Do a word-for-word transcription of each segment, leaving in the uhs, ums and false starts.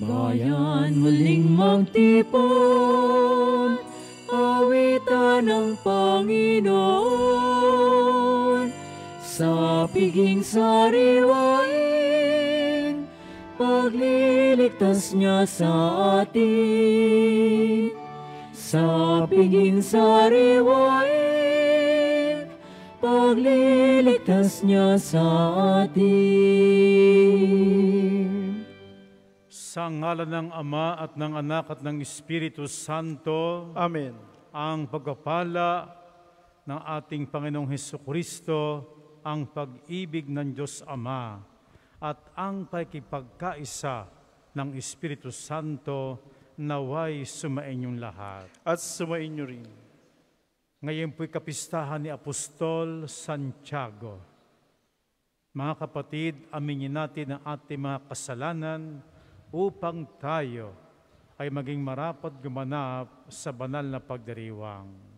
Bayan muling magtipon, awitan ng Panginoon. Sa piging sariwain, pagliligtas niya sa atin. Sa piging sariwain, pagliligtas niya sa atin. Sa ngalan ng Ama at ng Anak at ng Espiritu Santo. Amen. Ang pagpapala ng ating Panginoong Hesukristo, ang pag-ibig ng Diyos Ama, at ang pakikipagkaisa ng Espiritu Santo naway sumainyong lahat. At sumainyo rin. Ngayon po'y kapistahan ni Apostol Santiago. Mga kapatid, aminin natin ang ating mga kasalanan upang tayo ay maging marapat gumanap sa banal na pagdiriwang.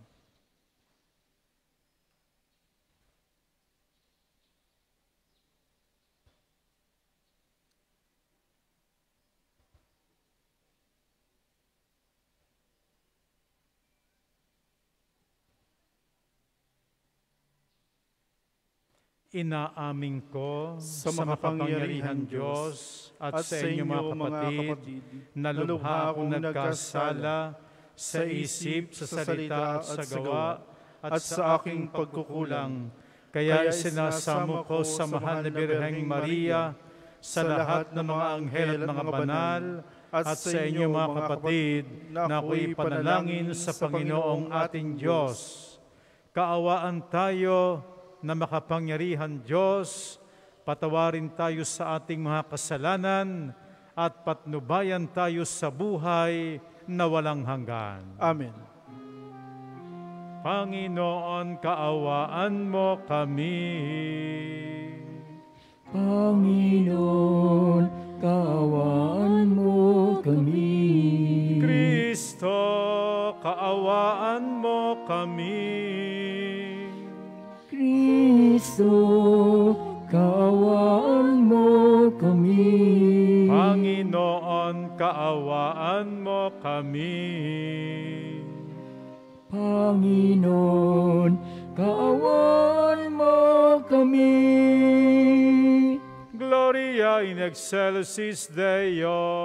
Inaaming ko sa, sa makapangyarihan Diyos at, at sa inyo mga kapatid, mga kapatid na lubha akong nagkasala sa isip, sa salita at sa gawa at sa aking pagkukulang. Kaya sinasamo ko sa mahal na Birheng Maria, sa lahat ng mga anghel at mga banal, at sa inyo mga kapatid na ako'y panalangin sa Panginoong ating Diyos. Kaawaan tayo na makapangyarihan Diyos, patawarin tayo sa ating mga kasalanan at patnubayan tayo sa buhay na walang hanggan. Amen. Panginoon, kaawaan mo kami. Panginoon, kaawaan mo kami. Kristo, kaawaan mo kami. Kristo, kaawaan mo kami. Panginoon, kaawaan mo kami. Panginoon, kaawaan mo kami. Gloria in excelsis Deo.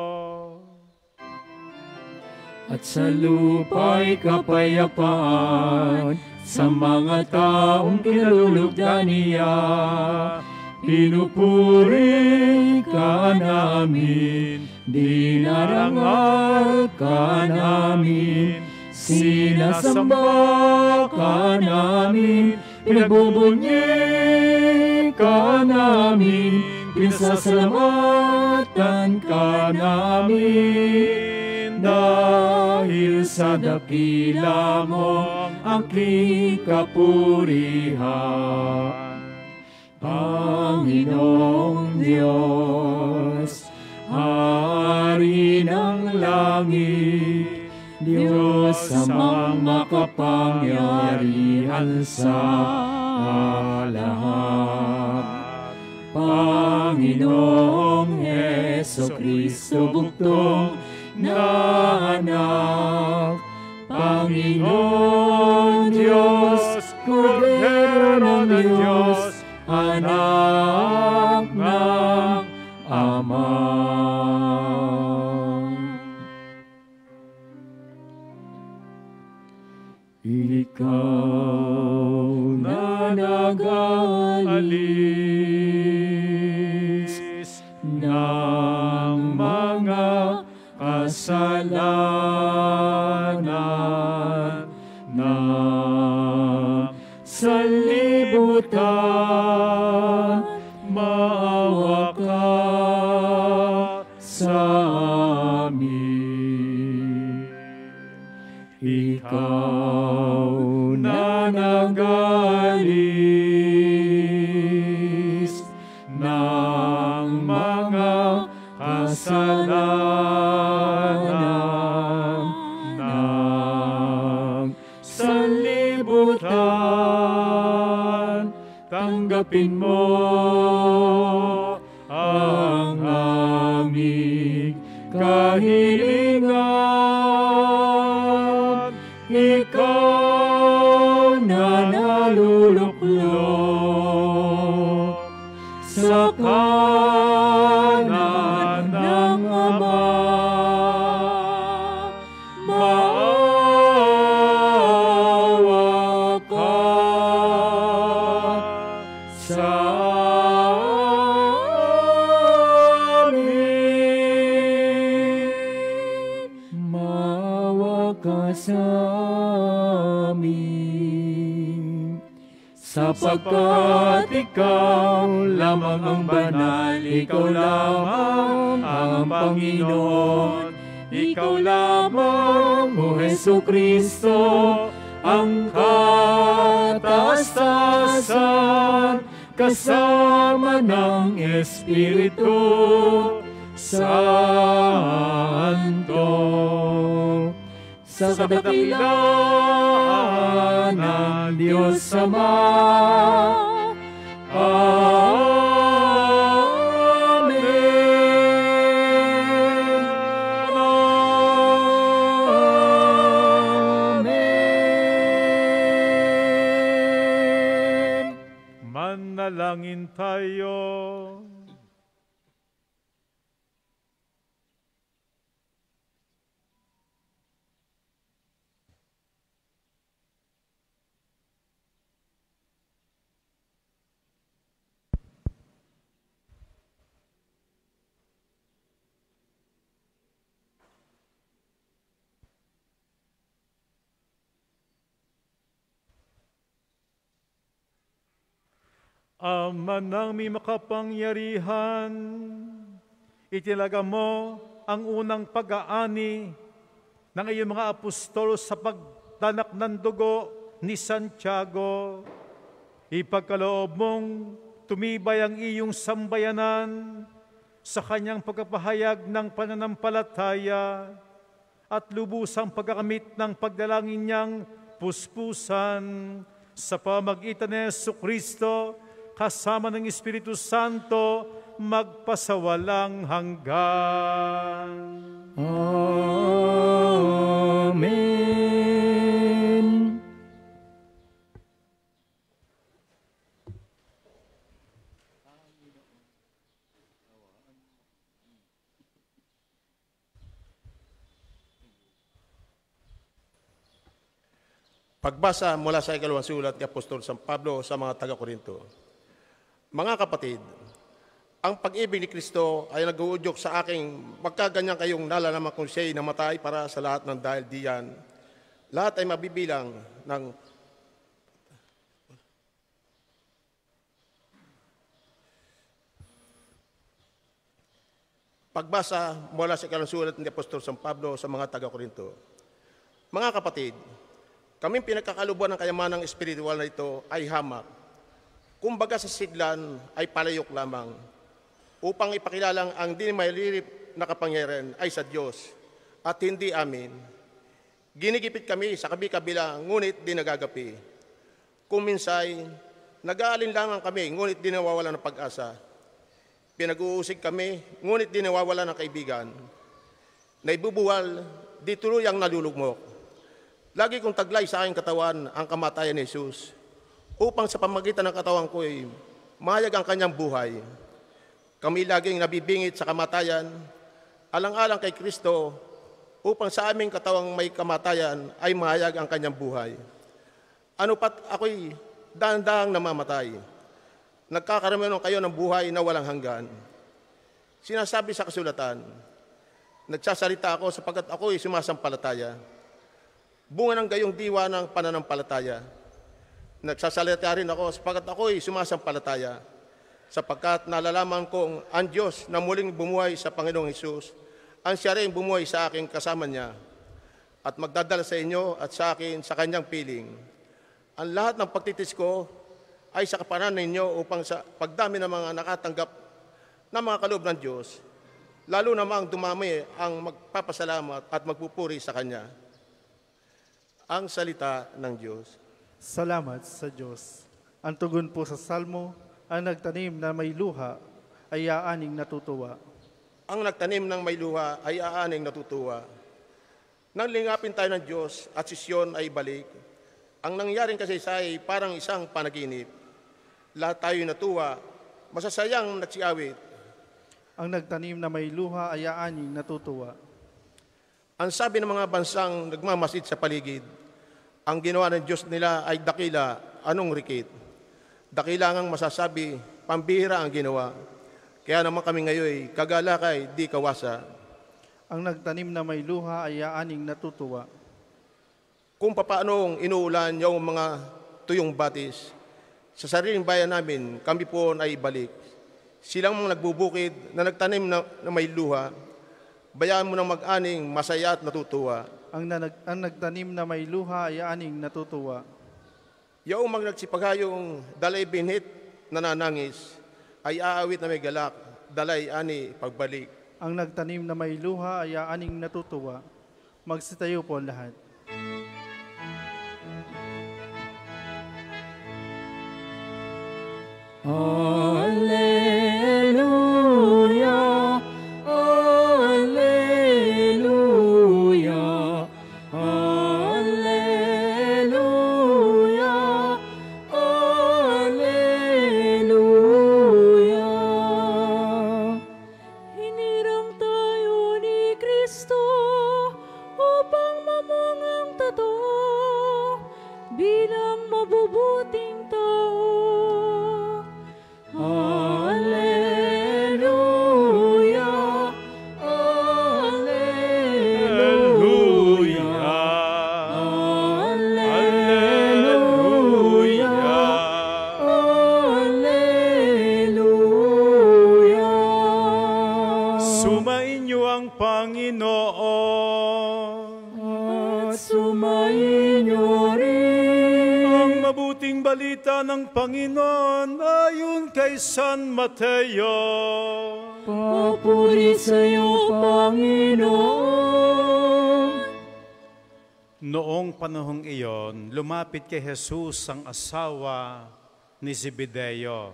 At sa lupa'y kapayapaan sa mga taong kinalulugdan niya. Pinupuri ka namin, dinarangal ka namin, sinasamba ka namin, pinagbubunyi ka namin, pinasasalamatan ka namin. Dahil sa dakila mo ang kikapurihan, Panginoong Diyos, Hari ng langit, Diyos amang makapangyarihan sa lahat. Panginoong Hesukristo, bugtong na anak, Panginoon Diyos, Kordero ng Diyos, anak ng Ama. Ikaw na nag-alis ng mga kasalanan na sa libutan, maawa ka sa amin. Ikaw na nag-alis ng mga kasalanan tan, tanggapin mo ang aming ka kahilingan, ikaw na naluluklok sa kanan ng Ama. Maawa ka sa amin, maawa ka sa amin, sapagkat ikaw lamang ang banal, ikaw lamang ang Panginoon, ikaw lamang, O Hesu Kristo, ang kataasan, kasama ng Espiritu Santo. Sa kadakilaan ng Diyos Ama, langin tayo. Ama naming makapangyarihan, itilaga mo ang unang pag-aani ng iyong mga apostol sa pagtanak ng dugo ni Santiago. Ipagkaloob mong tumibay ang iyong sambayanan sa kanyang pagpapahayag ng pananampalataya at lubusang pagkakamit ng pagdalangin niyang puspusan sa pamagitan ni Jesucristo kasama ng Espiritu Santo, magpasawalang hanggan. Amen. Pagbasa mula sa ikalawang sulat ni Apostol San Pablo sa mga taga-Korinto. Mga kapatid, ang pag-ibig ni Kristo ay nag-uudyok sa aking magkaganyan kayong nalalaman kung siya'y namatay para sa lahat ng dahil diyan. Lahat ay mabibilang ng pagbasa mula sa ikalawang sulat ni Apostol San Pablo sa mga taga-Korinto. Mga kapatid, kaming pinagkakalubuan ng kayamanang espiritual na ito ay hamak. Kumbaga sa siglan ay palayok lamang upang ipakilalang ang di mailirip na kapangyarihan ay sa Diyos at hindi amin. Ginigipit kami sa kabi-kabila ngunit di nagagapi. Kuminsay, nag-aalin lamang kami ngunit di nawawala ng pag-asa. Pinag-uusig kami ngunit di nawawala ng kaibigan. Naibubuhal, di tuloy ang nalulugmok. Lagi kong taglay sa aking katawan ang kamatayan ni Jesus, upang sa pamagitan ng katawan ko'y mahayag ang kanyang buhay. Kami laging nabibingit sa kamatayan, alang-alang kay Kristo, upang sa aming katawang may kamatayan ay mahayag ang kanyang buhay. Ano pat ako'y dahan-dahang namamatay, nagkakaroon kayo ng buhay na walang hanggan. Sinasabi sa kasulatan, nagsasalita ako sapagkat ako'y sumasampalataya, bunga ng gayong diwa ng pananampalataya. Nagsasalita rin ako sapagkat ako'y sumasampalataya, sapagkat nalalaman kong ang Diyos na muling bumuhay sa Panginoong Hesus, ang siya rin bumuhay sa akin kasama niya, at magdadala sa inyo at sa akin sa kanyang piling. Ang lahat ng pagtitis ko ay sa kapanan ninyo upang sa pagdami ng mga nakatanggap ng mga kaloob ng Diyos, lalo namang dumami ang magpapasalamat at magpupuri sa Kanya. Ang Salita ng Diyos. Salamat sa Diyos. Ang tugon po sa Salmo, ang nagtanim na may luha ay aaning natutuwa. Ang nagtanim ng may luha ay aaning natutuwa. Nang lingapin tayo ng Diyos at sisyon ay balik, ang nangyaring kasaysay ay parang isang panaginip. Lahat tayo natuwa, masasayang nagsiawit. Ang nagtanim na may luha ay aaning natutuwa. Ang sabi ng mga bansang nagmamasid sa paligid, ang ginawa ng Diyos nila ay dakila, anong rikit. Dakila ngang masasabi, pambihira ang ginawa. Kaya naman kami ngayon, kagalakay, di kawasa. Ang nagtanim na may luha ay aaning natutuwa. Kung papaanong inuulan yung mga tuyong batis, sa sariling bayan namin, kami po ay balik. Silang mga nagbubukid na nagtanim na, na may luha, bayaan mo ng mag-aning masaya at natutuwa. Ang, nanag, ang nagtanim na may luha ay aaning natutuwa. Yung mga nagsipaghayong dalay binhit na nanangis, ay aawit na may galak, dalay ani pagbalik. Ang nagtanim na may luha ay aaning natutuwa. Magsitayo po ang lahat. Alleluia, alleluia, alleluia, alleluia. Bilang mabubuting tao. Alleluia, alleluia, alleluia, alleluia. Sumainyo ang Panginoon at sumainyo mabuting balita ng Panginoon ayon kay San Mateo. Papuri sa iyo, Panginoon. Noong panahong iyon, lumapit kay Jesus ang asawa ni Zibideo,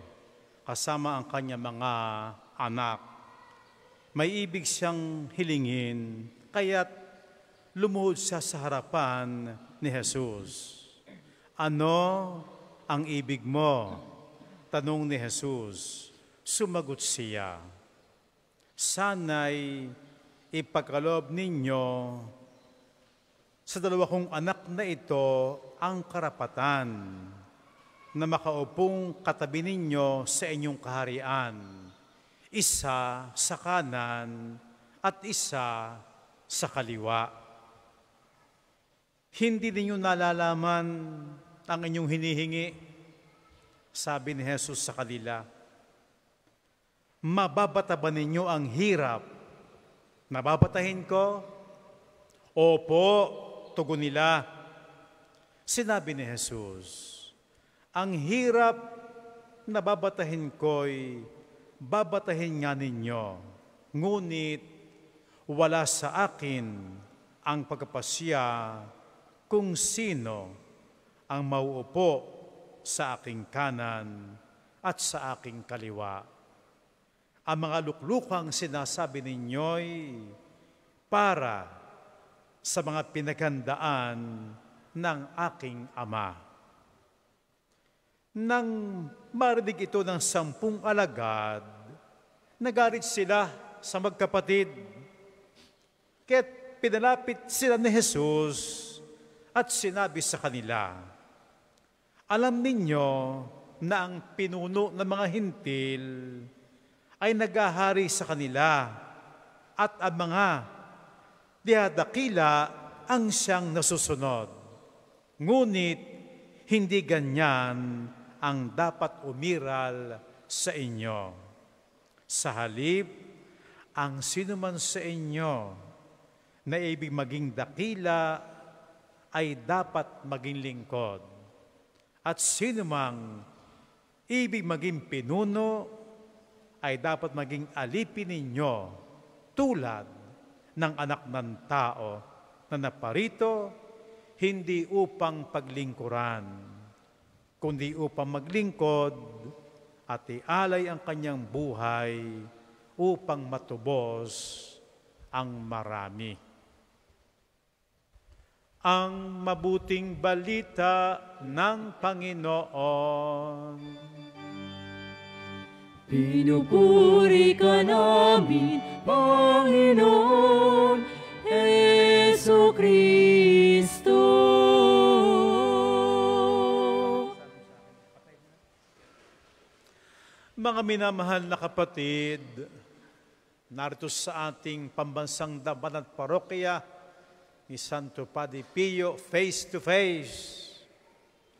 kasama ang kanyang mga anak. May ibig siyang hilingin, kaya't lumuhod siya sa harapan ni Jesus. Ano ang ibig mo? Tanong ni Jesus. Sumagot siya, sana'y ipagkaloob ninyo sa dalawa kong anak na ito ang karapatan na makaupong katabi ninyo sa inyong kaharian, isa sa kanan at isa sa kaliwa. Hindi ninyo nalalaman ang inyong hinihingi, sabi ni Jesus sa kanila. Mababata ba ninyo ang hirap? Nababatahin ko? Opo, tugon nila. Sinabi ni Jesus, ang hirap nababatahin ko'y babatahin nga ninyo, ngunit wala sa akin ang pagkapasya kung sino ang mauupo sa aking kanan at sa aking kaliwa. Ang mga luklukang sinasabi ninyo'y para sa mga pinaghandaan ng aking ama. Nang marinig ito ng sampung alagad, nagalit sila sa magkapatid. Kaya't pinalapit sila ni Jesus at sinabi sa kanila, alam ninyo na ang pinuno ng mga hintil ay nagahari sa kanila at ang mga dihadakila ang siyang nasusunod. Ngunit hindi ganyan ang dapat umiral sa inyo. Sa halip, ang sinuman sa inyo na ibig maging dakila ay dapat maging lingkod. At sinumang ibig maging pinuno ay dapat maging alipin ninyo tulad ng anak ng tao na naparito hindi upang paglingkuran, kundi upang maglingkod at ialay ang kanyang buhay upang matubos ang marami. Ang mabuting balita ng Panginoon. Pinupuri ka namin, Panginoon, Hesu Kristo. Mga minamahal na kapatid, narito sa ating pambansang daban at parokya ni Santo Padre Pio face to face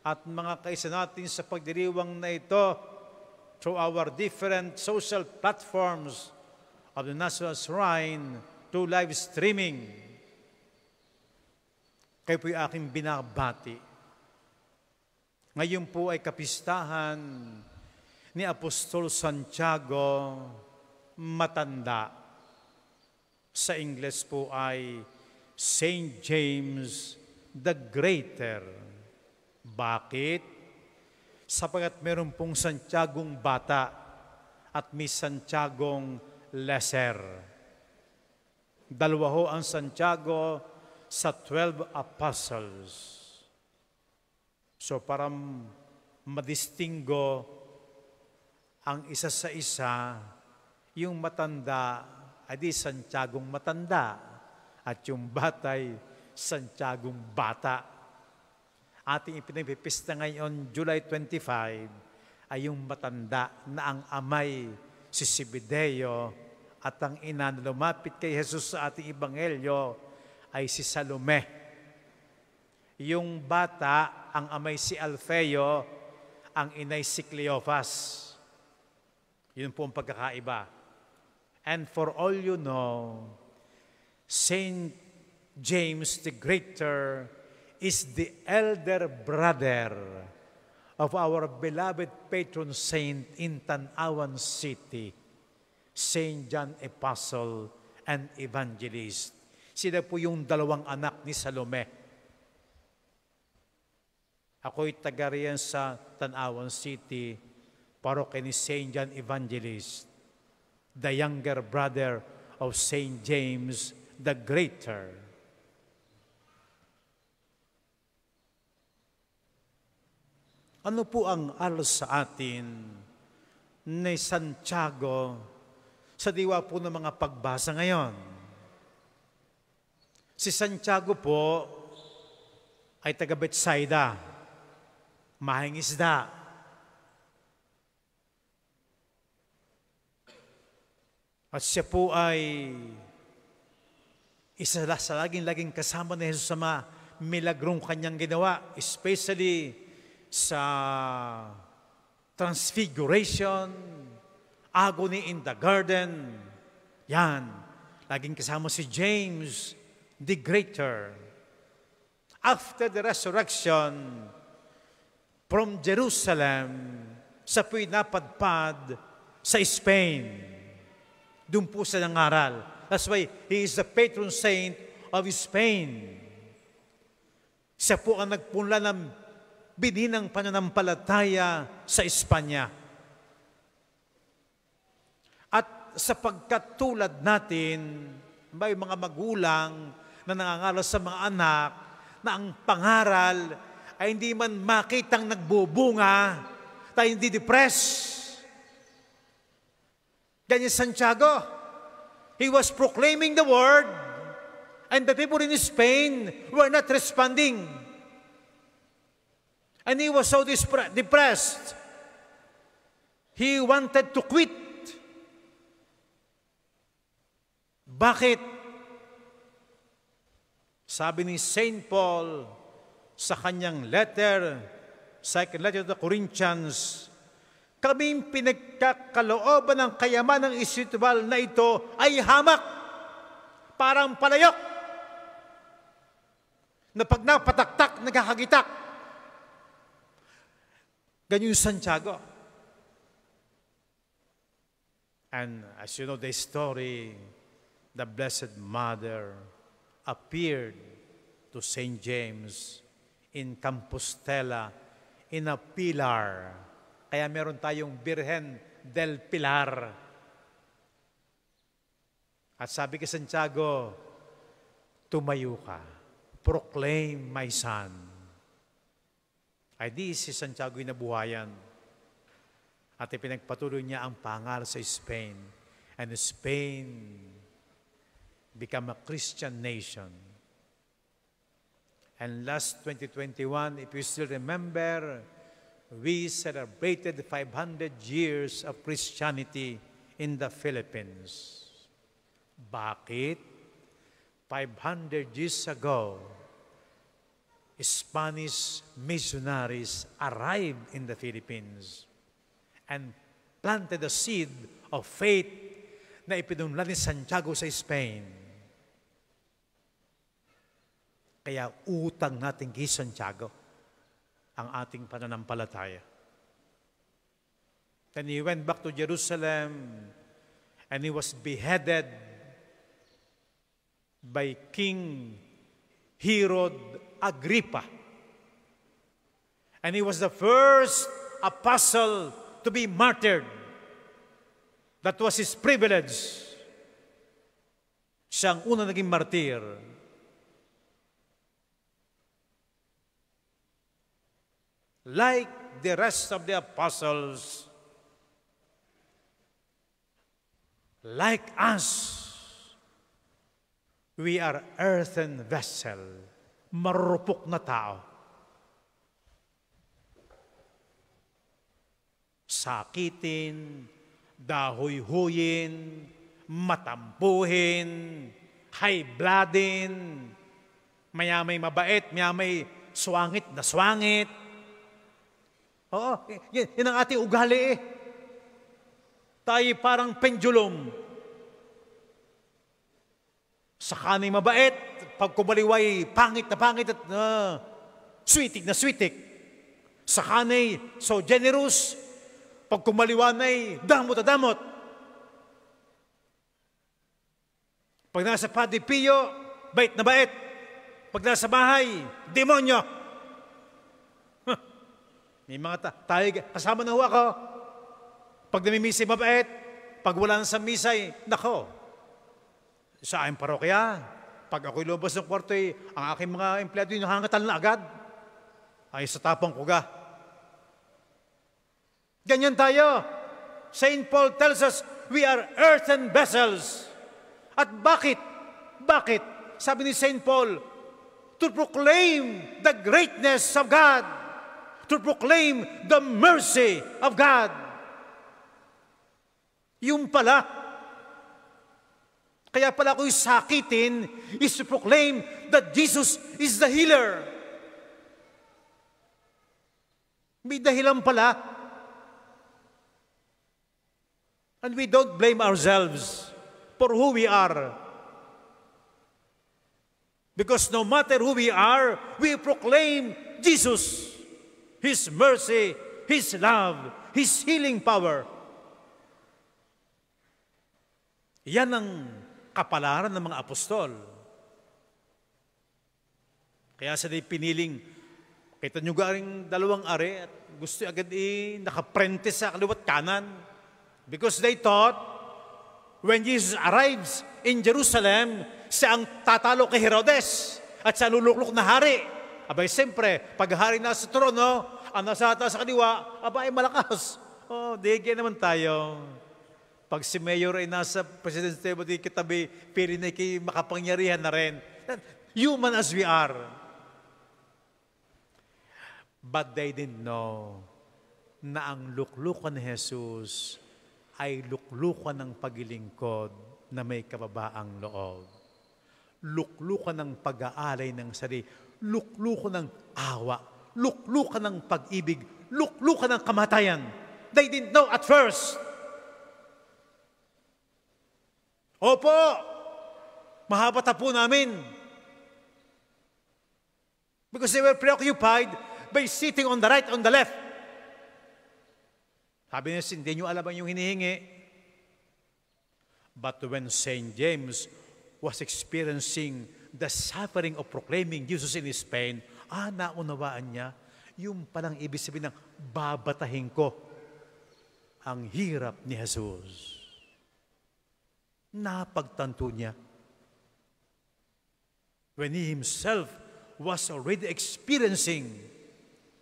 at mga kaisa natin sa pagdiriwang na ito through our different social platforms of the National Shrine to live streaming. Kayo po yung aking binabati. Ngayon po ay kapistahan ni Apostol Santiago Matanda. Sa Ingles po ay Saint James the Greater. Bakit? Sapagkat meron pong Santiagong Bata at may Santiagong Lesser. Dalawa ho ang Santiago sa twelve Apostles. So para madistingo ang isa sa isa, yung matanda ay di Santiagong matanda at yung batay Santiagong bata. Ating ipinagpipista ngayon, July twenty-five, ay yung matanda na ang amay si Zibideo at ang ina na lumapit kay Jesus sa ating ebanghelyo ay si Salome. Yung bata, ang amay si Alfeo, ang inay si Cleophas. Yun po ang pagkakaiba. And for all you know, Saint James the Greater is the elder brother of our beloved patron saint in Tanauan City, Saint John the Apostle and Evangelist. Sila po yung dalawang anak ni Salome. Ako'y taga riyan sa Tanauan City, parokya ni Saint John Evangelist, the younger brother of Saint James the Greater. Ano po ang alos sa atin ni Santiago sa diwa po ng mga pagbasa ngayon? Si Santiago po ay taga Betsaida, mahingisda. At siya po ay isa sa laging-laging kasama ni Jesus sa mga milagrong kanyang ginawa, especially sa transfiguration, agony in the garden. Yan, laging kasama si James the Greater. After the resurrection from Jerusalem, sa po'y napadpad sa Spain. Doon po siya nangaral. That's why he is the patron saint of Spain. Siya po ang nagpunla ng bininang pananampalataya sa Espanya. At sa pagkatulad natin, may mga magulang na nangangaral sa mga anak na ang pangaral ay hindi man makitang nagbubunga, tayo hindi depressed. Ganyan Santiago, he was proclaiming the word and the people in Spain were not responding. And he was so depressed. He wanted to quit. Bakit? Sabi ni Saint Paul sa kanyang letter, second letter to the Corinthians, kaming pinagkakalooban ng kayamanang espiritual na ito ay hamak, parang palayok, na pag napataktak, nagkakagitak. Ganyan yung Santiago. And as you know the story, the Blessed Mother appeared to Saint James in Campostela in a pillar. Kaya meron tayong Birhen del Pilar. At sabi kay Santiago, tumayo ka, proclaim my son. Ay di si Santiago yung nabuhayan. At ipinagpatuloy niya ang pangaral sa Spain. And Spain became a Christian nation. And last twenty twenty-one, if you still remember, we celebrated five hundred years of Christianity in the Philippines. Bakit? five hundred years ago, Spanish missionaries arrived in the Philippines and planted a seed of faith na ipinunla ni Santiago sa Spain. Kaya utang natin kay Santiago ang ating pananampalataya. Then he went back to Jerusalem and he was beheaded by King Herod Agrippa. And he was the first apostle to be martyred. That was his privilege. Siya ang unang naging martir. Like the rest of the apostles, like us, we are earthen vessel, marupok na tao. Sakitin, dahoy-huyin, matampuhin, high-bloodin, mayamay mabait, mayamay swangit na swangit. Oo, yun, yun ang ating ugali eh. Tayo parang pendulum. Sa kanay mabait, pagkubaliway, pangit na pangit at uh, switik na switik. Sa kanay, so generous, pagkumaliwanay, damot na damot. Pag nasa Padre Pio, bait na bait. Pag nasa bahay, demonyo. Huh. May mga ta tayo, kasama na ho ako. Pag namimisay mabait, pag wala sa misay, nako. Sa aking parokya, pag ako'y lobos ng kwarto, ang aking mga empleyado yung hangatan na agad. Ay, sa tapang kuga. Ganyan tayo. Saint Paul tells us, we are earthen vessels. At bakit? Bakit? Sabi ni Saint Paul, to proclaim the greatness of God. To proclaim the mercy of God. Yung pala. Kaya pala ako'y sakitin is to proclaim that Jesus is the healer. May dahilan pala. And we don't blame ourselves for who we are. Because no matter who we are, we proclaim Jesus, His mercy, His love, His healing power. Yan ang kapalaran ng mga apostol. Kaya sila piniling, kita nyo garing dalawang ari at gusto agad eh, nakaprente sa kaliwat kanan. Because they thought, when Jesus arrives in Jerusalem, siya ang tatalo kay Herodes at siya luluklok na hari. Abay, siyempre, pag hari nasa trono, ang nasa atas sa kaliwa, abay, malakas. Oh, digay naman tayo. Pag si Mayor ay nasa President's table, di kitabi, pili na kayo makapangyarihan na rin. Human as we are. But they didn't know na ang luklukan ni Jesus ay luklukan ng paglilingkod na may kababaang loob. Luklukan ng pag-aalay ng sarili. Luklukan ng awa. Luklukan ng pag-ibig. Luklukan ng kamatayan. They didn't know at first. Opo, mahaba tapo namin. Because they were preoccupied by sitting on the right, on the left. Sabi niya, hindi niyo alam yung hinihingi. But when Saint James was experiencing the suffering of proclaiming Jesus in Spain, ah, naunawaan niya, yung palang ibig sabihin ng babatahin ko ang hirap ni Jesus. napagtanto niya. When he himself was already experiencing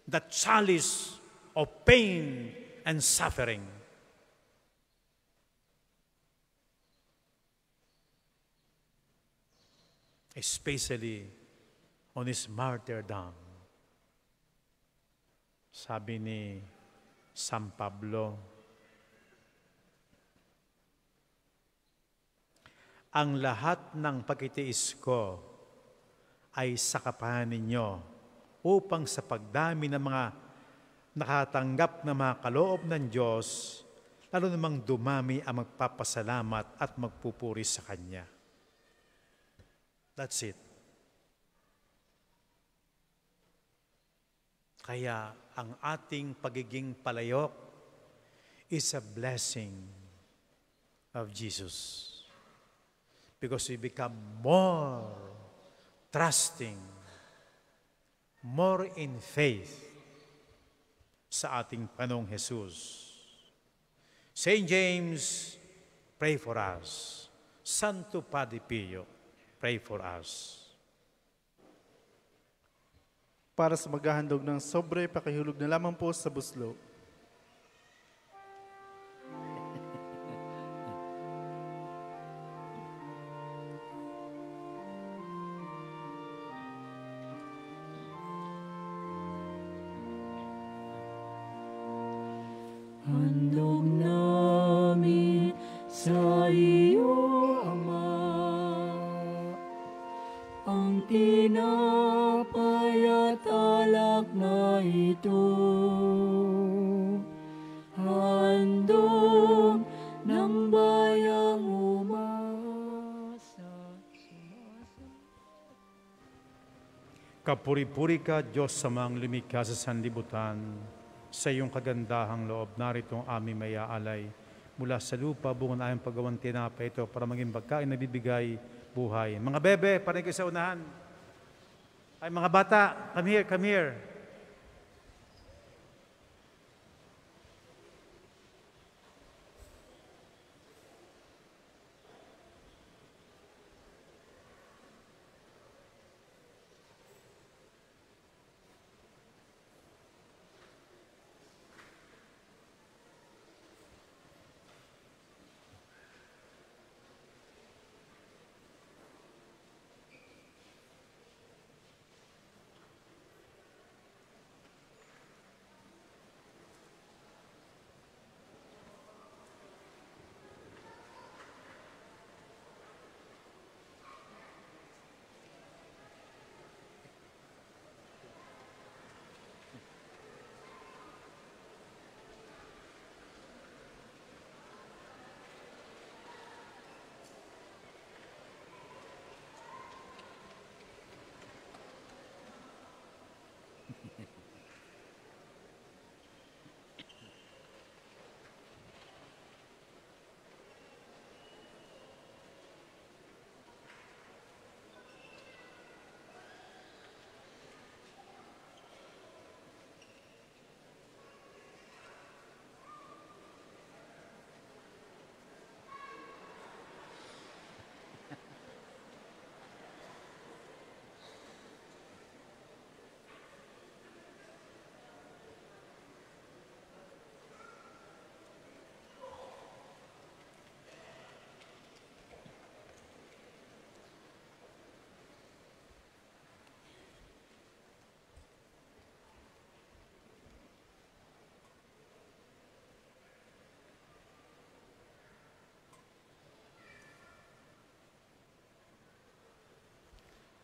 the chalice of pain and suffering. Especially on his martyrdom. Sabi ni San Pablo, ang lahat ng pagtitiis ko ay sakapahan ninyo upang sa pagdami ng mga nakatanggap na mga kaloob ng Diyos, lalo namang dumami ang magpapasalamat at magpupuri sa Kanya. That's it. Kaya ang ating pagiging palayok is a blessing of Jesus. Because we become more trusting, more in faith sa ating Panginoong Jesus. Saint James, pray for us. Santo Padre Pio, pray for us. Para sa maghahandog ng sobre, pakihulog na lamang po sa buslo. Kapuri-puri ka, Diyos, sa mga lumikha sa sanlibutan. Sa iyong kagandahang loob, narito ang aming mayaalay. Mula sa lupa, bungo na ang pagawang tinapa ito para maging pagkain na bibigay buhay. Mga bebe, parang kayo sa unahan. Ay, mga bata, come here, come here.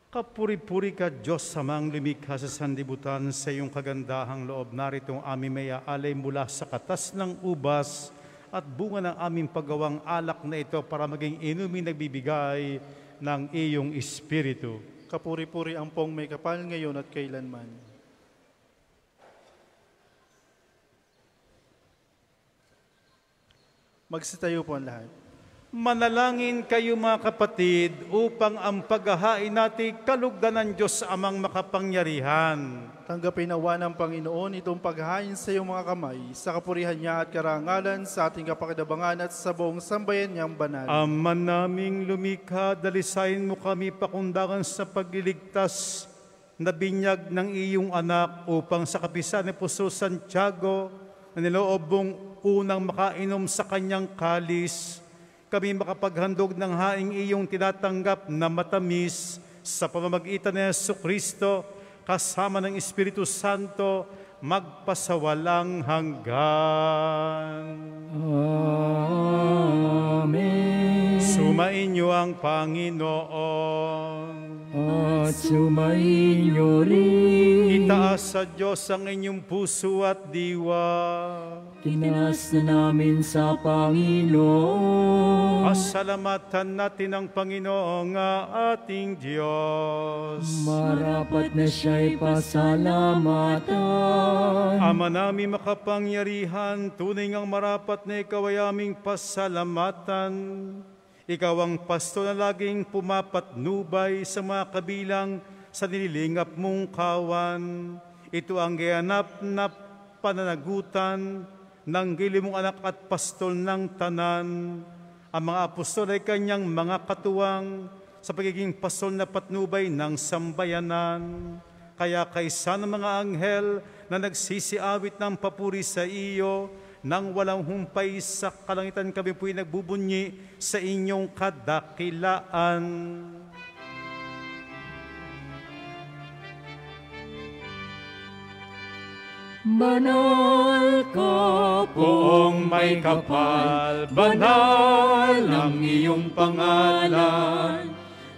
Kapuri-puri ka, Diyos, sa mga lumikha sa sanlibutan. Sa iyong kagandahang loob, narito ang aming mayaalay mula sa katas ng ubas at bunga ng aming paggawang alak na ito para maging inumin nagbibigay ng iyong espiritu. Kapuri-puri ang pong may kapal ngayon at kailanman. Magsitayo po ang lahat. Manalangin kayo mga kapatid upang ang paghahain natin kalugdan ng Diyos amang makapangyarihan. Tanggapin nawa ng Panginoon itong paghahain sa iyong mga kamay sa kapurihan niya at karangalan sa ating kapakinabangan at sa buong sambayan niyang banal. Ama naming lumikha, dalisayin mo kami pakundangan sa pagliligtas na binyag ng iyong anak upang sa kapisan ni Apostol Santiago na niloob mong unang makainom sa kanyang kalis, kami makapaghandog ng haing iyong tinatanggap na matamis sa pamamagitan ni Jesucristo kasama ng Espiritu Santo magpasawalang hanggan. Amen. Sumainyo ang Panginoon at sumainyo rin. Itaas sa Diyos ang inyong puso at diwa. Tinaas na namin sa Panginoon. Pasalamatan natin ang Panginoong ating Diyos. Marapat na siya'y pasalamatan. Ama namin makapangyarihan, tunay ngang marapat na ikaw ay aming pasalamatan. Ikaw ang pasto na laging pumapatnubay sa mga kabilang sa nililingap mong kawan. Ito ang ganap na pananagutan ng gilimong anak at pastol ng tanan. Ang mga apostol ay kanyang mga katuwang sa pagiging pastol na patnubay ng sambayanan. Kaya kaysa ng mga anghel na nagsisiawit ng papuri sa iyo, nang walang humpay sa kalangitan kami po'y nagbubunyi sa inyong kadakilaan. Banal ka poong may kapal, banal ang iyong pangalan,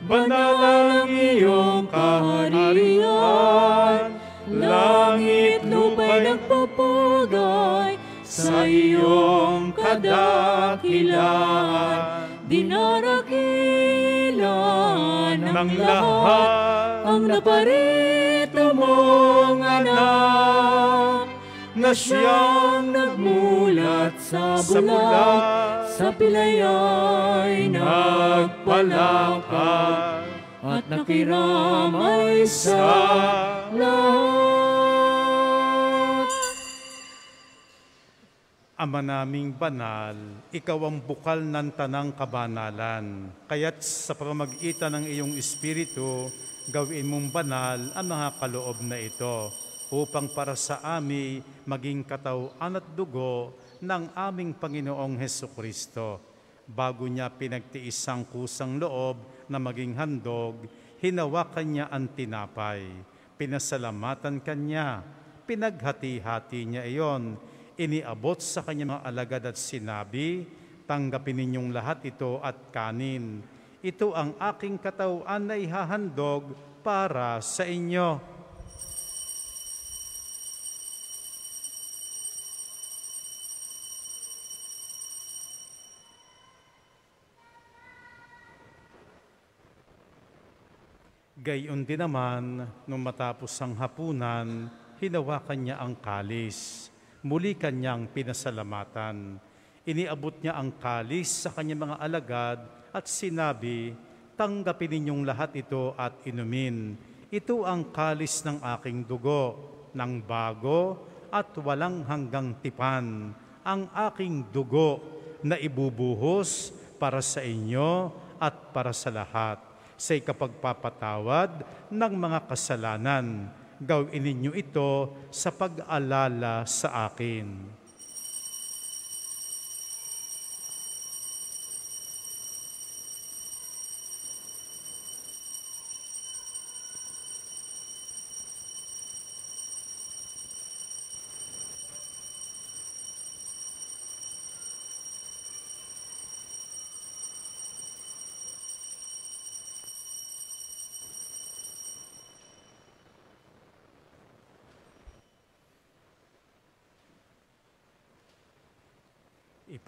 banal ang iyong kaharian, langit lupa'y nagpapugay sa iyong kadakilaan. Dinarakilan ng lahat ang naparito mong anak, na siyang nagmulat sa bulat, sa pilay ay nagpalakad, at nakiramay sa lahat. Ama naming banal, ikaw ang bukal ng tanang kabanalan, kaya't sa pamamagitan ng iyong Espiritu, gawin mong banal ang mga kaloob na ito, upang para sa amin maging katawan at dugo ng aming Panginoong Jesucristo. Bago niya pinagtiis ang kusang loob na maging handog, hinawakan niya ang tinapay. Pinasalamatan kanya, pinaghati-hati niya iyon, iniabot sa kanyang mga alagad at sinabi, tanggapin ninyong lahat ito at kanin. Ito ang aking katawan na ihahandog para sa inyo. Gayon din naman, nung matapos ang hapunan, hinawakan niya ang kalis. Muli kanyang pinasalamatan. Iniabot niya ang kalis sa kanyang mga alagad at sinabi, tanggapin ninyong lahat ito at inumin. Ito ang kalis ng aking dugo, ng bago at walang hanggang tipan. Ang aking dugo na ibubuhos para sa inyo at para sa lahat, sa ikapagpapatawad ng mga kasalanan. Gawin ninyo ito sa pag-alala sa akin.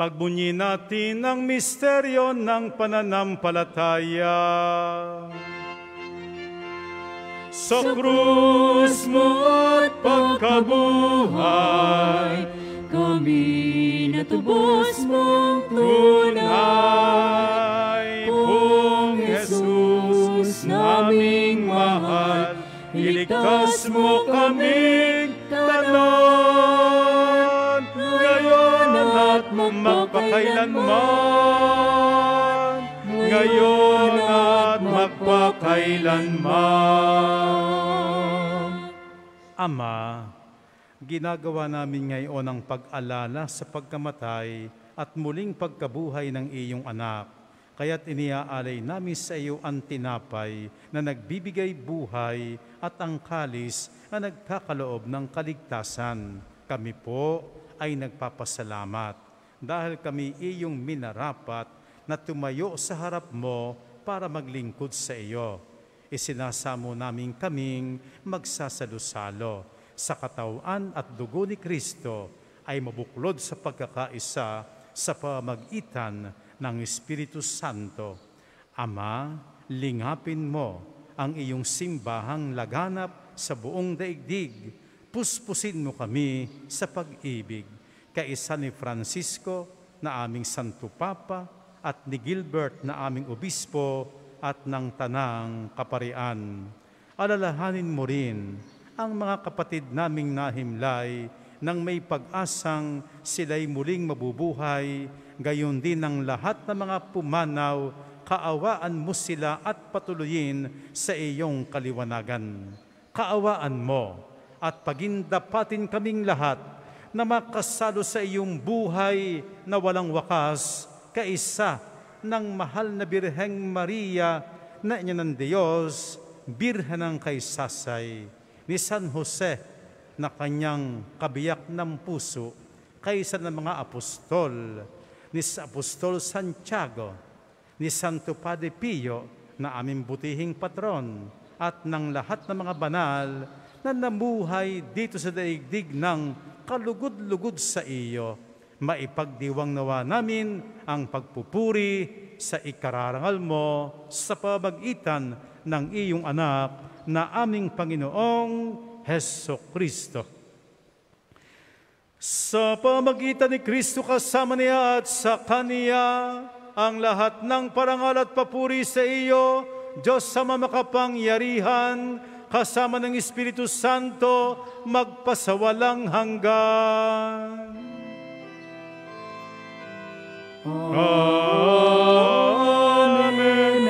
Pagbunyi natin ang misteryo ng pananampalataya. Sa krus mo at pagkabuhay, kami kami natubos mong tunay. Pong Jesus naming mahal, iligtas mo kaming tanan, ngayon at magpakailanman, ngayon at magpakailanman. Ama, ginagawa namin ngayon ang pag-alala sa pagkamatay at muling pagkabuhay ng iyong anak. Kaya't iniaalay namin sa iyo ang tinapay na nagbibigay buhay at ang kalis na nagkakaloob ng kaligtasan. Kami po ay nagpapasalamat dahil kami iyong minarapat na tumayo sa harap mo para maglingkod sa iyo. Isinasamo namin kaming magsasalusalo sa katawan at dugo ni Kristo ay mabuklod sa pagkakaisa sa pamagitan ng Espiritu Santo. Ama, lingapin mo ang iyong simbahang laganap sa buong daigdig. Puspusin mo kami sa pag-ibig, kaisa ni Francisco na aming Santo Papa at ni Gilbert na aming Obispo at ng Tanang Kaparian. Alalahanin mo rin ang mga kapatid naming nahimlay nang may pag-asang sila'y muling mabubuhay, gayon din ang lahat ng mga pumanaw, kaawaan mo sila at patuloyin sa iyong kaliwanagan. Kaawaan mo at pagindapatin kaming lahat na makasalo sa iyong buhay na walang wakas, kaisa ng mahal na Birheng Maria na ina ng Diyos, Birhen ng Kaysasay, ni San Jose na kanyang kabiyak ng puso, kaysa ng mga apostol, ni Apostol Santiago, ni Santo Padre Pio na aming butihing patron, at ng lahat ng mga banal na namuhay dito sa daigdig ng kalugod-lugod sa iyo. Maipagdiwang nawa namin ang pagpupuri sa ikararangal mo sa pamagitan ng iyong anak na aming Panginoong Hesukristo. Sa pamagitan ni Kristo kasama niya at sa Kanya, ang lahat ng parangal at papuri sa iyo, Diyos sama makapangyarihan, kasama ng Espiritu Santo, magpasawalang hanggan. Amen. Amen.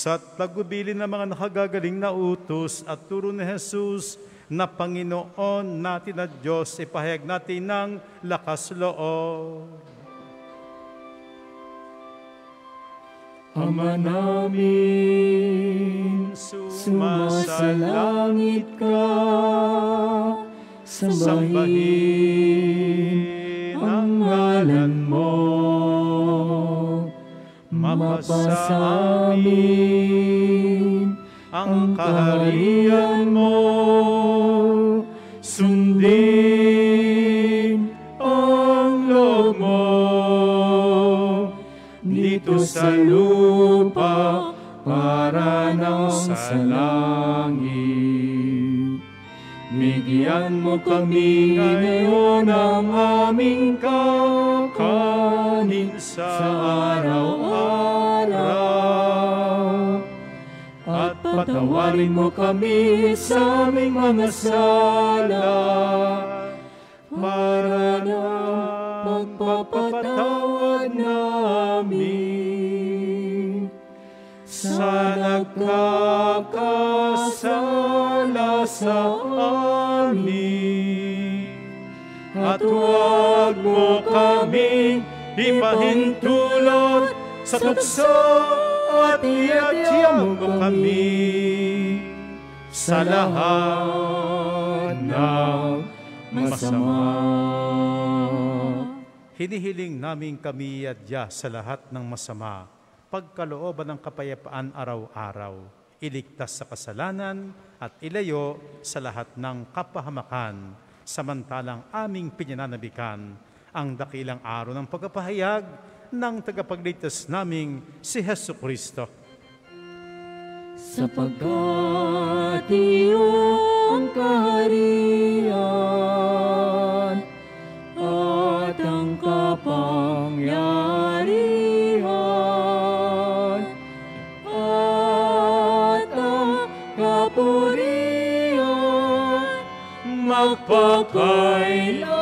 Sa tagubilin ng mga nakagagaling na utos at turo ni Jesus na Panginoon natin at Diyos, ipahayag natin ng lakas loob. Ama namin, sumasalangit ka, sambahin ang ngalan mo. Mapasa amin ang kaharian mo, sundin ang loob mo dito sa lupa para ng sa langit. Bigyan mo kami ngayon ng aming kakanin sa araw-araw, at patawarin mo kami sa aming mga sala para na pagpapatawad namin sa nagkakasala sa amin. At huwag mo kami ipahintulot sa tukso at iyakyam mo kami sa lahat ng masama. Hinihiling namin kami iadya sa lahat ng masama, pagkalooban ng kapayapaan araw-araw, iligtas sa kasalanan at ilayo sa lahat ng kapahamakan, samantalang aming pinananabikan ang dakilang araw ng pagpapahayag ng tagapagligtas naming si Hesu Kristo. Sapagkat iyong kaharian at ang kapangyarihan at ang kapurihan magpakailan.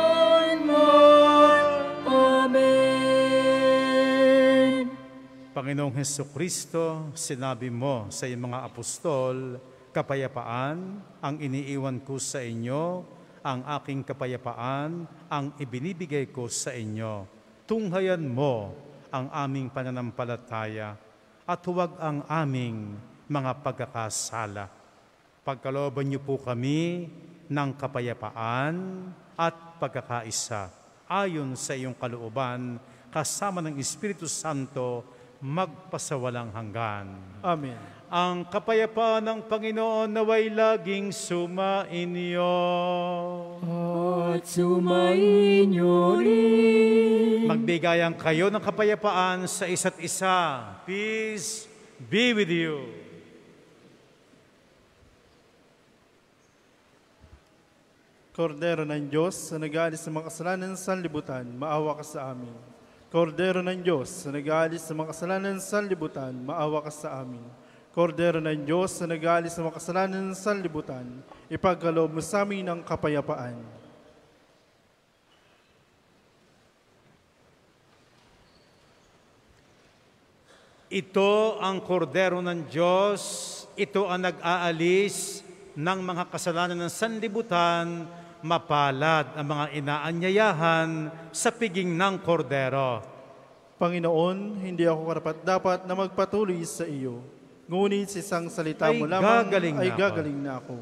Panginoong Hesukristo, sinabi mo sa iyong mga apostol, kapayapaan ang iniiwan ko sa inyo, ang aking kapayapaan ang ibinibigay ko sa inyo. Tunghayan mo ang aming pananampalataya at huwag ang aming mga pagkakasala. Pagkalooban niyo po kami ng kapayapaan at pagkakaisa ayon sa iyong kalooban kasama ng Espiritu Santo magpasawalang hanggan. Amen. Ang kapayapaan ng Panginoon naway laging sumainyo. At sumainyo rin. Magbigayan kayo ng kapayapaan sa isa't isa. Peace be with you. Kordero ng Diyos na nag-aalis ng mga kasalanan sa libutan, maawa ka sa amin. Kordero ng Diyos na nag-aalis sa mga kasalanan sa libutan, maawa ka sa amin. Kordero ng Diyos na nag-aalis sa mga kasalanan sa libutan, ipagkaloob mo sa amin ng kapayapaan. Ito ang kordero ng Diyos, ito ang nag-aalis ng mga kasalanan ng sanlibutan. Mapalad ang mga inaanyayahan sa piging ng kordero. Panginoon, hindi ako karapat-dapat na magpatuloy sa iyo, ngunit sa isang salita ay mo lamang gagaling ay na gagaling na ako.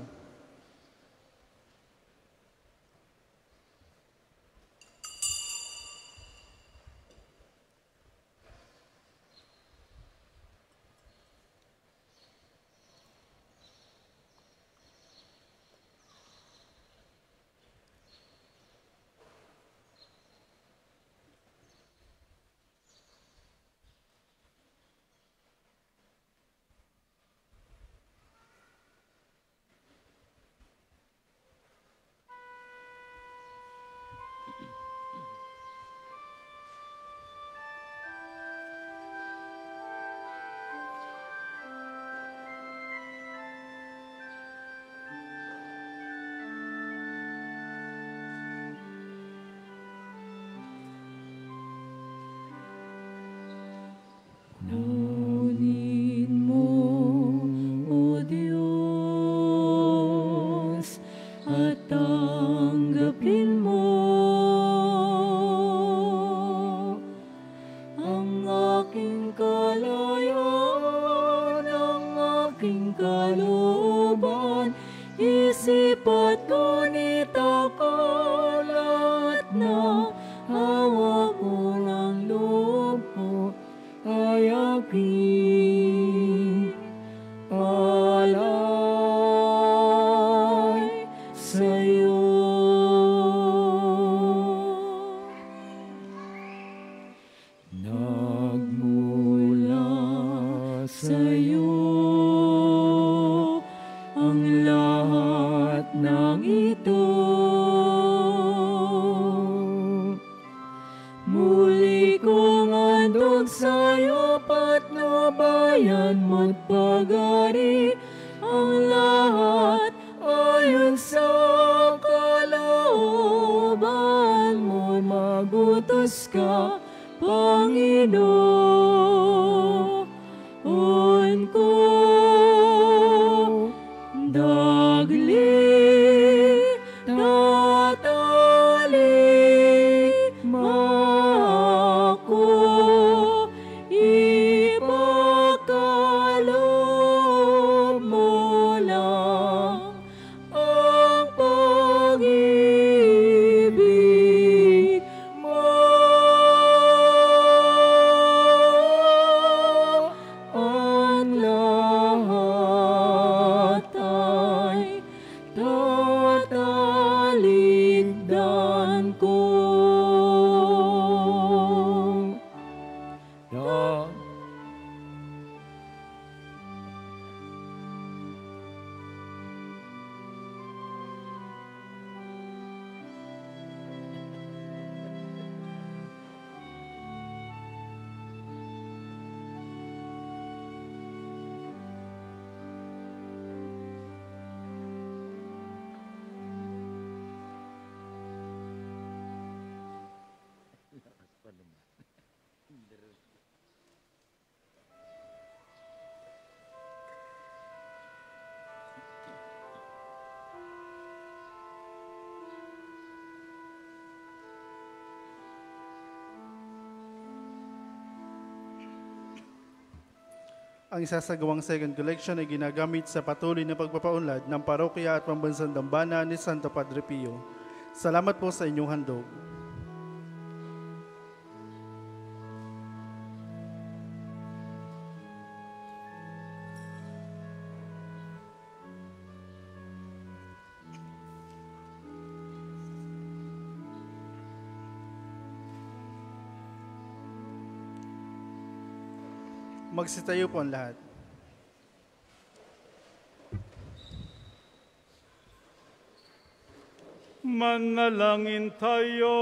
Ang isasagawang second collection ay ginagamit sa patuloy na pagpapaunlad ng parokya at pambansang dambana ni Santo Padre Pio. Salamat po sa inyong handog. Magsitayo po ang lahat. Manalangin tayo.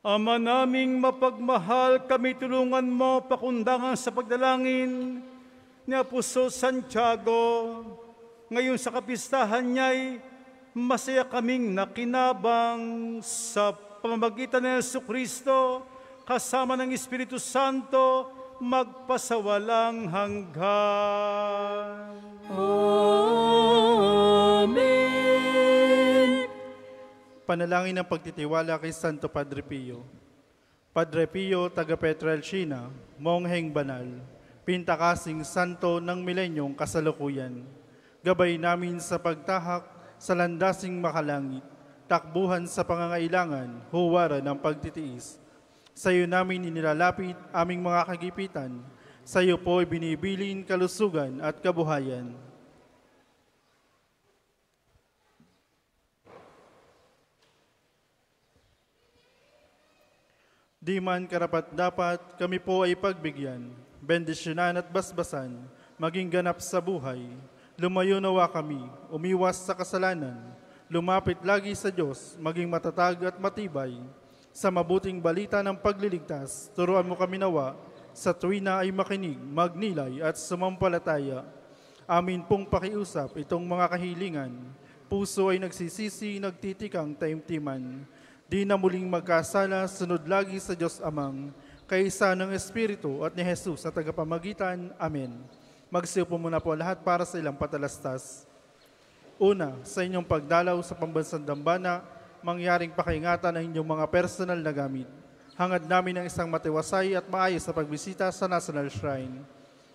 Ama naming mapagmahal, kami tulungan mo pakundangan sa pagdalangin ni Apostol Santiago. Ngayon sa kapistahan niya'y masaya kaming nakinabang sa pamamagitan ng Jesucristo, kasama ng Espiritu Santo, magpasawalang hanggan. Amen. Panalangin ng pagtitiwala kay Santo Padre Pio. Padre Pio, taga Pietrelcina, mongheng banal, pintakasing santo ng milenyong kasalukuyan. Gabay namin sa pagtahak sa landasing makalangit, takbuhan sa pangangailangan, huwara ng pagtitiis. Sa iyo namin inilalapit aming mga kagipitan. Sa iyo po binibilin kalusugan at kabuhayan. Di man karapat-dapat, kami po ay pagbigyan, bendisyonan at basbasan, maging ganap sa buhay. Lumayo nawa kami, umiwas sa kasalanan, lumapit lagi sa Diyos, maging matatag at matibay. Sa mabuting balita ng pagliligtas, turuan mo kami nawa, sa tuwi na ay makinig, magnilay at sumampalataya. Amin pong pakiusap itong mga kahilingan. Puso ay nagsisisi, nagtitikang taimtiman. Di na muling magkasala, sunod lagi sa Diyos Amang, kaisa ng Espiritu at ni Jesus sa tagapamagitan. Amen. Magsiupo muna po lahat para sa ilang patalastas. Una, sa inyong pagdalaw sa pambansang dambana, mangyaring pakaingatan ang inyong mga personal na gamit. Hangad namin ang isang matiwasay at maayos na pagbisita sa National Shrine.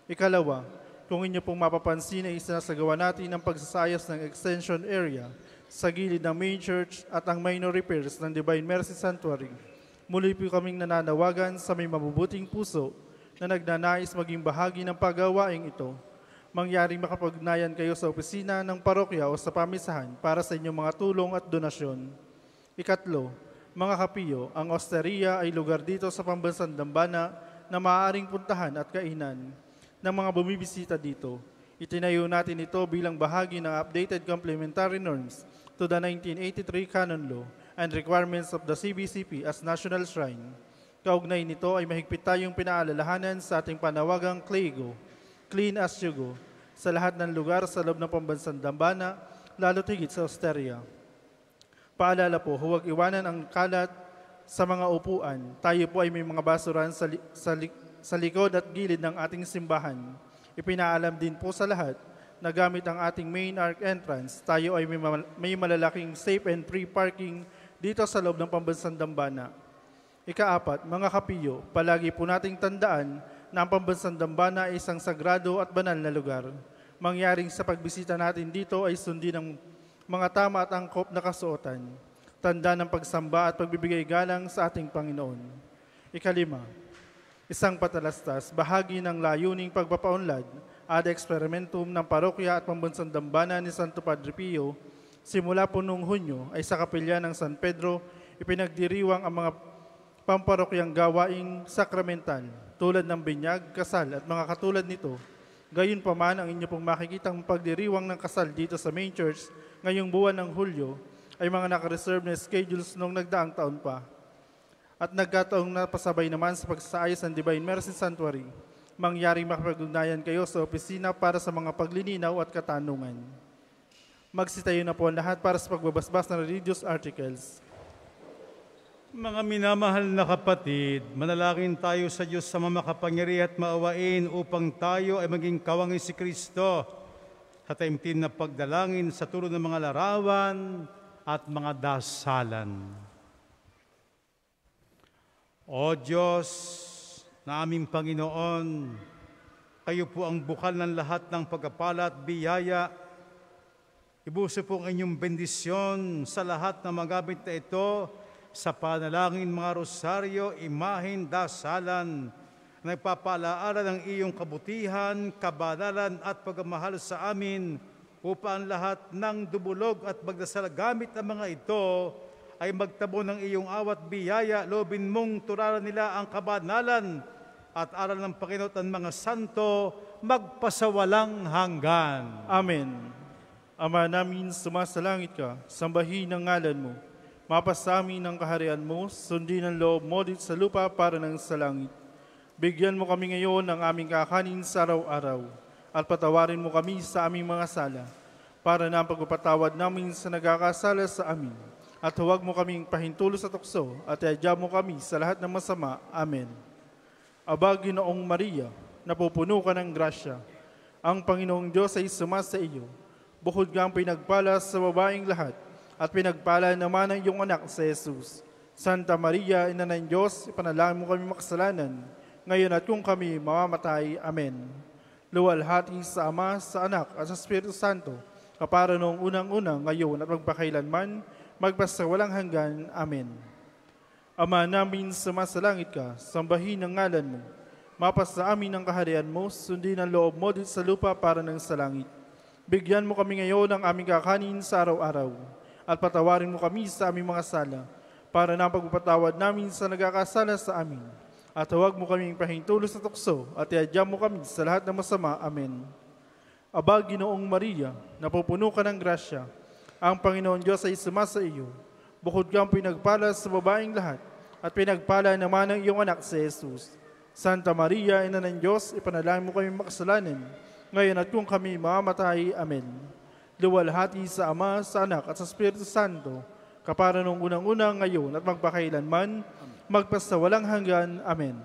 Ikalawa, kung inyo pong mapapansin ay isinasagawa natin ang pagsasayos ng extension area sa gilid ng main church at ang minor repairs ng Divine Mercy Sanctuary. Muli po kaming nananawagan sa may mabubuting puso na nagnanais maging bahagi ng paggawaing ito. Mangyaring makapagnayan kayo sa opisina ng parokya o sa pamisahan para sa inyong mga tulong at donasyon. Ikatlo, mga kapiyo, ang Osteria ay lugar dito sa pambansang dambana na maaaring puntahan at kainan ng mga bumibisita dito. Itinayo natin ito bilang bahagi ng updated complementary norms to the nineteen eighty-three Canon Law and requirements of the C B C P as National Shrine. Kaugnay nito ay mahigpit tayong pinaalalahanan sa ating panawagang Clego, Clean as you go, sa lahat ng lugar sa loob ng pambansang dambana, lalo tigit sa Osteria. Paalala po, huwag iwanan ang kalat sa mga upuan. Tayo po ay may mga basurahan sa, li sa, li sa likod at gilid ng ating simbahan. Ipinaalam din po sa lahat na gamit ang ating main arc entrance, tayo ay may, ma may malalaking safe and free parking dito sa loob ng pambansang dambana. Ikaapat, mga kapiyo, palagi po nating tandaan na ang pambansang dambana ay isang sagrado at banal na lugar. Mangyaring sa pagbisita natin dito ay sundin ang mga tama at angkop na kasuotan, tanda ng pagsamba at pagbibigay galang sa ating Panginoon. Ikalima, isang patalastas, bahagi ng layuning pagpapaunlad ad experimentum ng parokya at pambansang dambana ni Santo Padre Pio, simula po noong Hunyo ay sa kapilya ng San Pedro ipinagdiriwang ang mga pamparokyang gawaing sakramental tulad ng binyag, kasal at mga katulad nito. Gayunpaman, ang inyo pong makikitang pagdiriwang ng kasal dito sa main church ngayong buwan ng Hulyo ay mga nakareserve na schedules noong nagdaang taon pa. At nagkataong napasabay naman sa pagsasayos ng Divine Mercy Sanctuary. Mangyaring makapag-ugnayan kayo sa opisina para sa mga paglininaw at katanungan. Magsitayo na po ang lahat para sa pagbabasbas ng religious articles. Mga minamahal na kapatid, manalangin tayo sa Diyos sa mamakapangyarihan at maawain upang tayo ay maging kawangin si Kristo sa taimtim na pagdalangin sa tulong ng mga larawan at mga dasalan. O Diyos na aming Panginoon, kayo po ang bukal ng lahat ng pagpapala at biyaya. Ibuso po ang inyong bendisyon sa lahat ng magamit na ito sa panalangin, mga rosaryo, imahin, dasalan, nagpapalaala ng iyong kabutihan, kabanalan at pagmamahal sa amin, upang lahat ng dubulog at magdasal gamit ang mga ito ay magtabo ng iyong awat biyaya. Loobin mong turaran nila ang kabanalan at aral ng Panginoon at mga santo, magpasawalang hanggan. Amen. Ama namin, sumasalangit ka, sambahin ang ngalan mo, mapasamin ang kaharian mo, sundin ang loob mo dito sa lupa para ng sa langit. Bigyan mo kami ngayon ng aming kakanin sa araw-araw, at patawarin mo kami sa aming mga sala, para na ang pagpapatawad namin sa nagkakasala sa amin. At huwag mo kaming pahintulo sa tukso, at iadya mo kami sa lahat ng masama. Amen. Aba, Ginoong Maria, napupuno ka ng grasya. Ang Panginoong Diyos ay sumasa iyo. Bukod kang pinagpala sa babaeng lahat, at pinagpala naman ang iyong anak sa Jesus. Santa Maria, Ina ng Diyos, ipanalangin mo kami makasalanan, ngayon at kung kami mamamatay. Amen. Luwalhati sa Ama, sa Anak, at sa Espiritu Santo, kapara noong unang-unang, ngayon at magpakailanman, magpasawalang hanggan. Amen. Ama namin, sumasalangit ka, sambahin ang ngalan mo. Mapasa amin ang kaharian mo, sundin ang loob mo dito sa lupa para ng sa langit. Bigyan mo kami ngayon ng aming kakanin sa araw-araw, at patawarin mo kami sa aming mga sala, para na pagpapatawad namin sa nagkakasala sa amin. At huwag mo kaming pahintulo sa tukso, at iadya mo kami sa lahat ng masama. Amen. Aba, Ginoong Maria, napupuno ka ng grasya. Ang Panginoon Diyos ay sumasa iyo. Bukod kang pinagpala sa babaeng lahat, at pinagpala naman ang iyong anak si Jesus. Santa Maria, Ina ng Diyos, ipanalangin mo kami makasalanan, ngayon at kung kami mamamatay. Amen. Luwalhati sa Ama, sa Anak, at sa Espiritu Santo, kapara nung unang-unang, ngayon at magpakailanman, magpasawalang hanggan. Amen.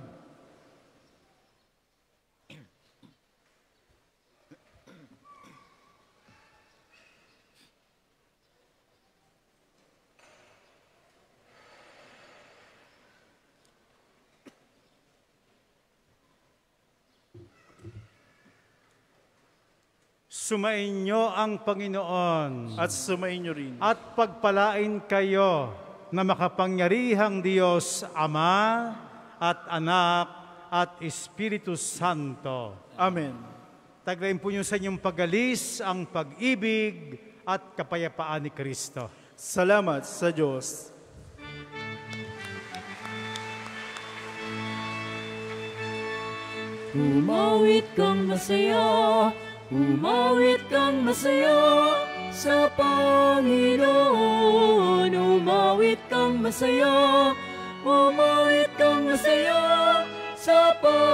Sumainyo ang Panginoon at sumainyo rin at pagpalain kayo na makapangyarihang Diyos Ama at Anak at Espiritu Santo. Amen. Taglayin po niyo sa inyong pagalis ang pag-ibig at kapayapaan ni Kristo. Salamat sa Diyos. Umawit kang masaya, umawit kang masaya sa Panginoon. Umawit kang masaya, umawit kang masaya sa Panginoon.